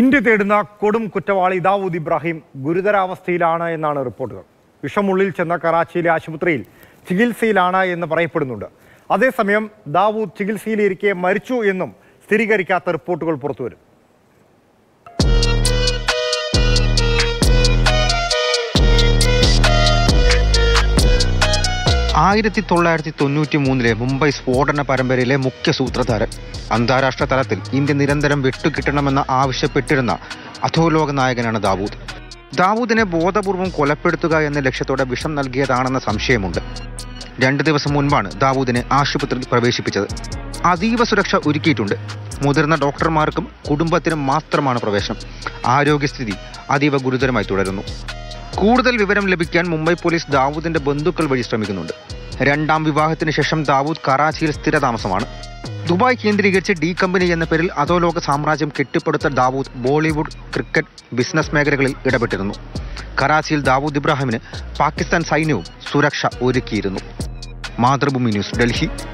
India തേടുന്ന കൊടും കുറ്റവാളി ദാവൂദ് ഇബ്രാഹിം ഗുരുതരാവസ്ഥയിലാണ് എന്നാണ് റിപ്പോർട്ടുകൾ. വിഷമുള്ളിൽ ചെന്ന കറാച്ചിയിലെ ആശുപത്രിയിൽ ചികിത്സയിലാണ് എന്ന് പറയപ്പെടുന്നുണ്ട്. അതേസമയം ദാവൂദ് ചികിത്സയിലിരിക്കെ മരിച്ചു എന്നും സ്ഥിരീകരിക്കാത്ത റിപ്പോർട്ടുകൾ പുറത്തുവരും. ആയിരത്തി 1993 മുംബൈ സ്ഫോടന പരമ്പരയിലെ മുഖ്യ സൂത്രധാരൻ, അന്താരാഷ്ട്ര തലത്തിൽ ഇന്ത്യ നിരന്തരം വിട്ടുകിട്ടണമെന്ന് ആവശ്യപ്പെട്ടിരുന്ന അധോലോക നായകനാണ് ദാവൂദ്. ദാവൂദിനെ ബോധപൂർവം കൊലപ്പെടുത്തുക എന്ന ലക്ഷ്യത്തോടെ വിഷം നൽകിയതാണെന്ന സംശയമുണ്ട്. 2 ദിവസം മുൻപാണ് ദാവൂദിനെ ആശുപത്രിയിൽ പ്രവേശിപ്പിച്ചത്. അതീവ സുരക്ഷ ഒരുക്കിയിട്ടുണ്ട്. മുതിർന്ന ഡോക്ടർമാർക്കും കുടുംബത്തിനും മാത്രമാണ് പ്രവേശനം. ആരോഗ്യസ്ഥിതി അതീവ ഗുരുതരമായി തുടരുന്നു. കൂടുതൽ വിവരം ലഭിക്കാൻ മുംബൈ പോലീസ് ദാവൂദിന്റെ ബന്ധുക്കൾ വഴി ശ്രമിക്കുന്നുണ്ട്. 2ാം വിവാഹത്തിന് ശേഷം ദാവൂദ് കറാച്ചിയിൽ സ്ഥിരതാമസമാണ്. ദുബായ് കേന്ദ്രീകരിച്ച് ഡി കമ്പനി എന്ന പേരിൽ അധോലോക സാമ്രാജ്യം കെട്ടിപ്പടുത്ത ദാവൂദ് ബോളിവുഡ്, ക്രിക്കറ്റ്, ബിസിനസ് മേഖലകളിൽ ഇടപെട്ടിരുന്നു. കറാച്ചിയിൽ ദാവൂദ് ഇബ്രാഹിമിന് പാകിസ്ഥാൻ സൈന്യവും സുരക്ഷ ഒരുക്കിയിരുന്നു. മാതൃഭൂമി ന്യൂസ്, ഡൽഹി.